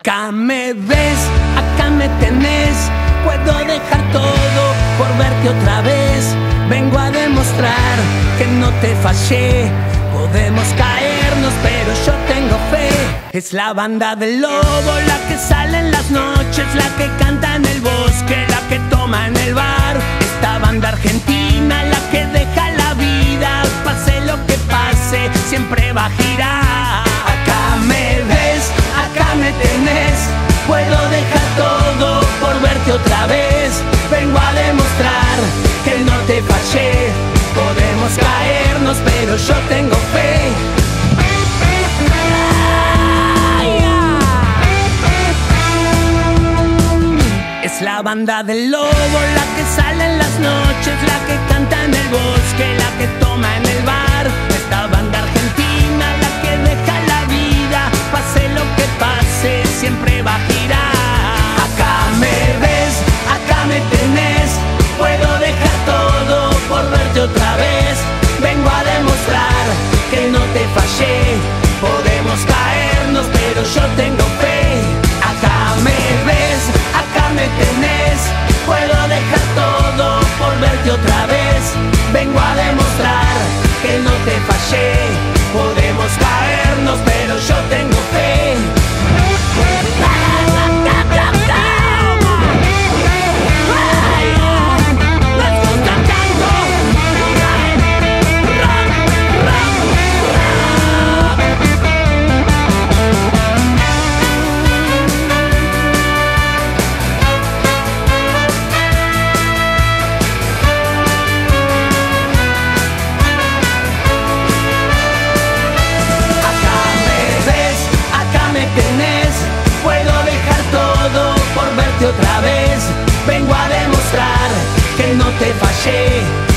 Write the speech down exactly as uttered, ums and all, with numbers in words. Acá me ves, acá me tenés, puedo dejar todo por verte otra vez. Vengo a demostrar que no te fallé, podemos caernos pero yo tengo fe. Es la banda del Lobo, la que sale en las noches, la que canta en el bosque, la que toma en el bar. Esta banda argentina, la que deja la vida, pase lo que pase, siempre va a girar. Acá me ves, acá me tenés, puedo dejar todo por verte otra vez. Vengo a demostrar que no te fallé, podemos caernos pero yo tengo fe. Es la banda del Lobo, la que sale en las noches, la que canta en el bosque, la que toma en el bar. Esta banda argentina, la que deja la vida, pase lo que pase, siempre va a girar. Otra vez vengo a demostrar que no te fallé, podemos caernos pero yo tengo fe. Acá me ves, acá me tenés, puedo dejar todo por verte otra vez. Vengo a demostrar que no te fallé, podemos caernos pero yo tengo fe. Otra vez vengo a demostrar que no te fallé.